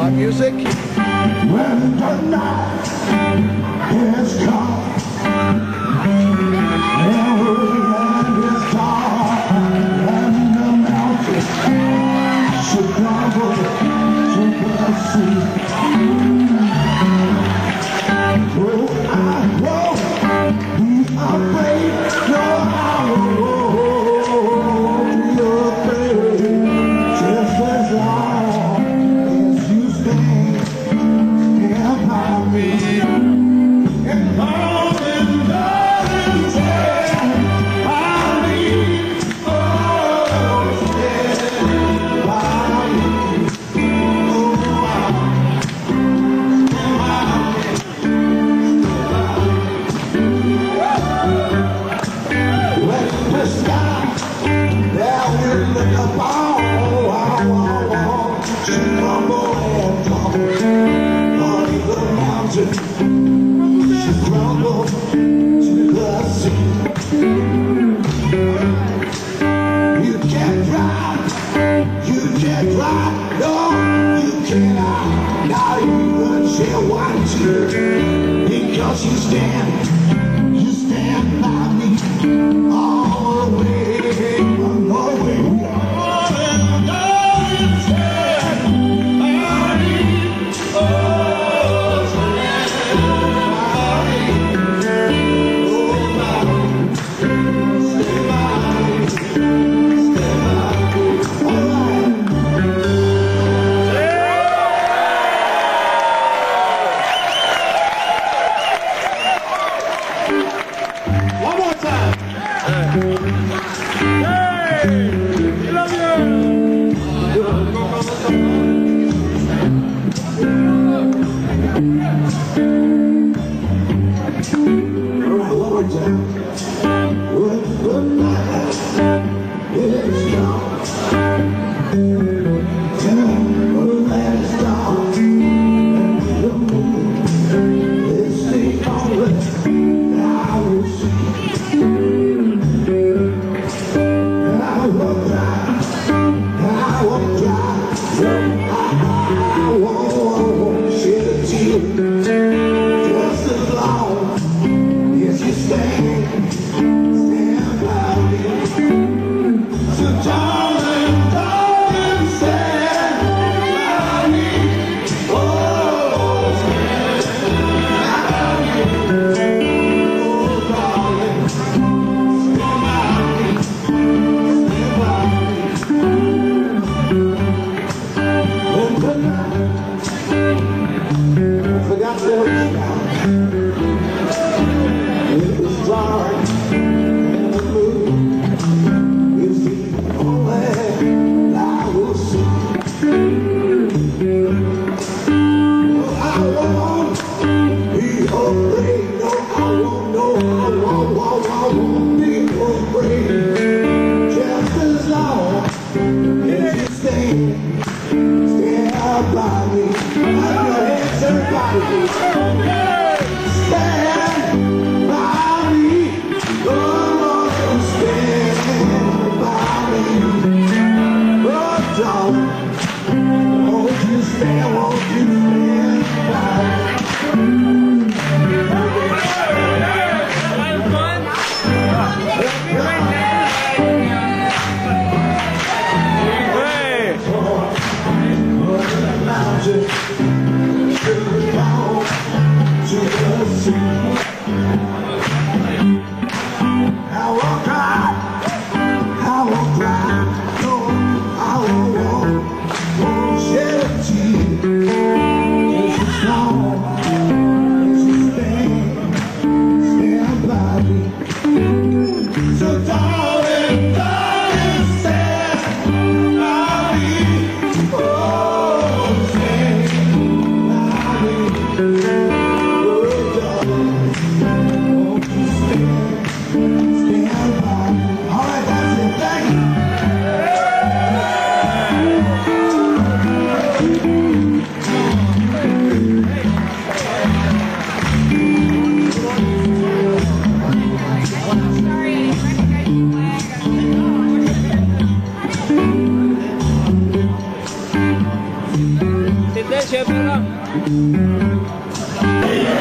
My music. When the night is come, and the land is dark, and the mountains should crumble to the sea. Oh, I won't be afraid, no, I won't be afraid, just as long as you stand by me. And all in love is because you stand by me all the way, all the way. Thank you. Did that shit